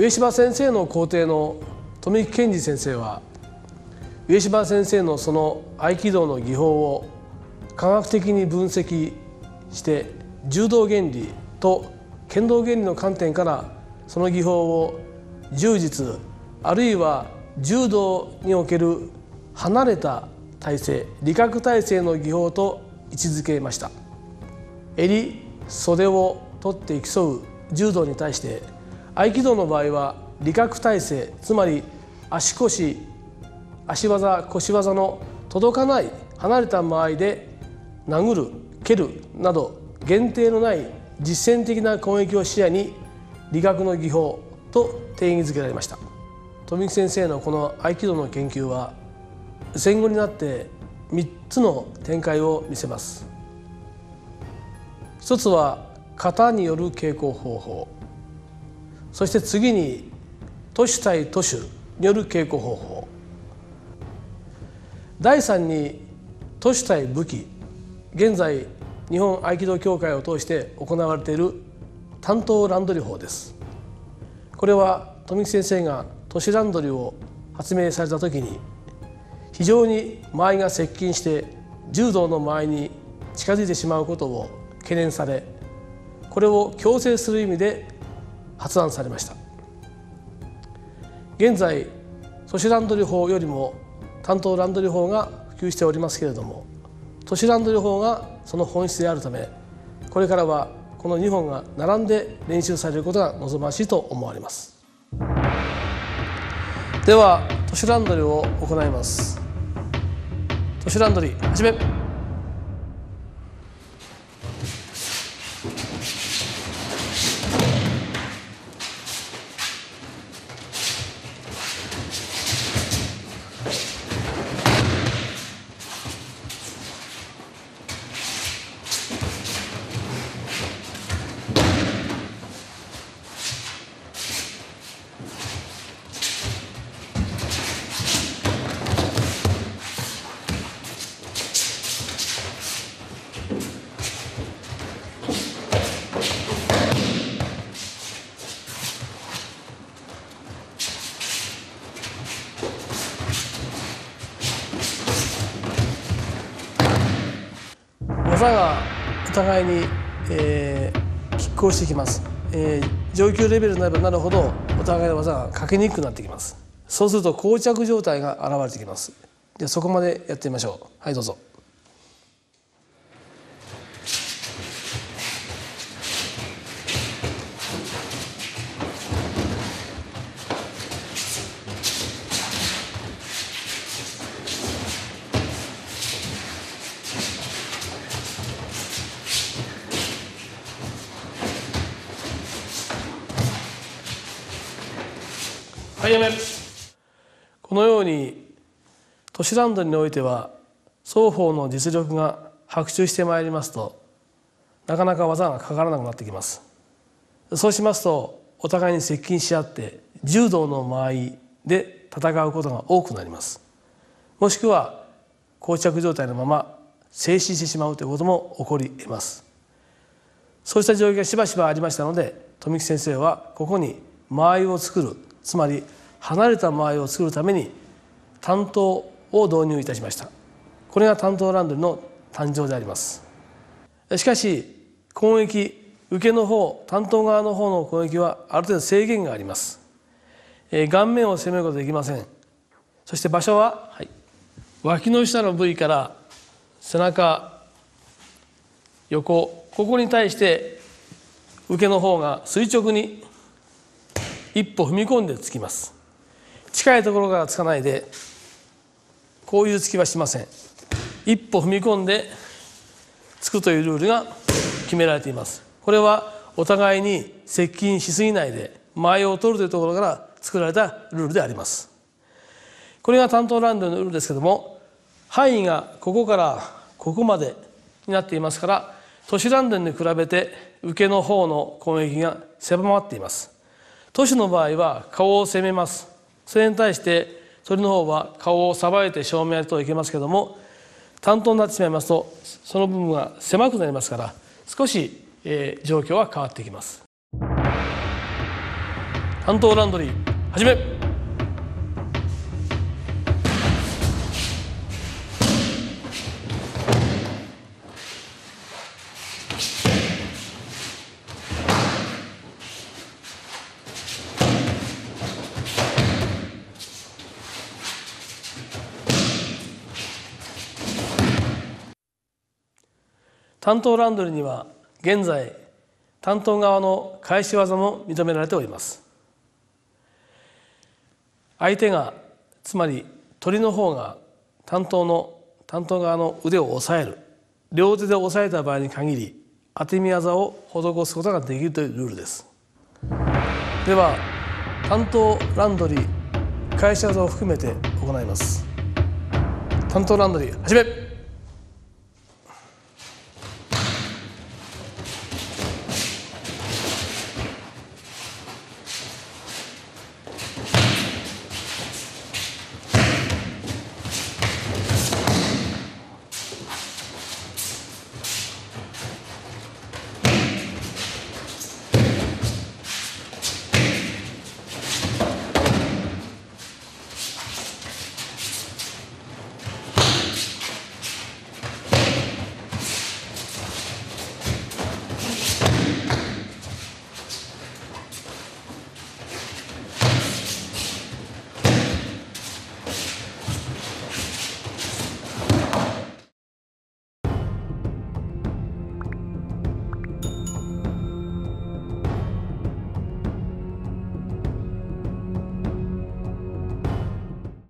上島先生の校庭の富木健二先生は、上島先生のその合気道の技法を科学的に分析して柔道原理と剣道原理の観点からその技法を柔術あるいは柔道における離れた体勢、理覚体勢の技法と位置づけました。襟、袖を取って競う柔道に対して合気道の場合は理覚体勢、つまり足腰、足技、腰技の届かない離れた間合いで殴る、蹴るなど限定のない実践的な攻撃を視野に理学の技法と定義づけられました。富木先生のこの合気道の研究は戦後になって3つの展開を見せます。一つは型による稽古方法、そして次に徒手対徒手による稽古方法、第3に徒手対武器、現在日本合気道協会を通して行われている単刀乱取法です。これは富木先生が徒手乱取を発明された時に非常に間合いが接近して柔道の間合いに近づいてしまうことを懸念され、これを強制する意味で発案されました。現在徒手乱取法よりも単刀乱取法が普及しておりますけれども、徒手乱取法がその本質であるため、これからはこの2本が並んで練習されることが望ましいと思われます。では徒手乱取を行います。徒手乱取始め。技がお互いに、拮抗してきます。上級レベルになればなるほどお互いの技がかけにくくなってきます。そうすると膠着状態が現れてきます。でそこまでやってみましょう。はい、どうぞ。このように徒手乱取においては双方の実力が伯仲してまいりますと、なかなか技がかからなくなってきます。そうしますとお互いに接近し合って柔道の間合いで戦うことが多くなります。もしくは膠着状態のまま静止してしまうということも起こり得ます。そうした状況がしばしばありましたので、富木先生はここに間合いを作る、つまり離れた間合いを作るために単刀を導入いたしました。これが単刀乱取の誕生であります。しかし攻撃、受けの方、単刀側の方の攻撃はある程度制限があります。顔面を攻めることはできません。そして場所は、はい、脇の下の部位から背中、横、ここに対して受けの方が垂直に一歩踏み込んで突きます。近いところから突かないで、こういう突きはしません。一歩踏み込んで突くというルールが決められています。これはお互いに接近しすぎないで間合いを取るというところから作られたルールであります。これが単刀乱取のルールですけども、範囲がここからここまでになっていますから、徒手乱取に比べて受けの方の攻撃が狭まっています。徒手の場合は顔を攻めます。それに対して鳥の方は顔をさばいて正面やるといけますけども、単刀になってしまいますとその部分が狭くなりますから、少し、状況は変わってきます。担当ランドリーはじめ。担当ランドリーには現在担当側の返し技も認められております。相手が、つまり鳥の方が担当側の腕を押さえる、両手で押さえた場合に限り当て身技を施すことができるというルールです。では担当ランドリー返し技を含めて行います。担当ランドリー始め。